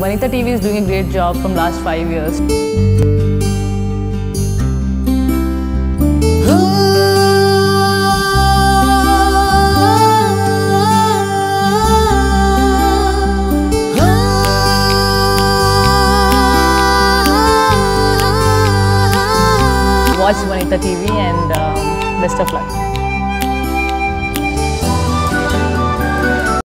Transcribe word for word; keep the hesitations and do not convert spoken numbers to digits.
Vanitha T V is doing a great job from last five years. Watch Vanitha T V and um, best of luck.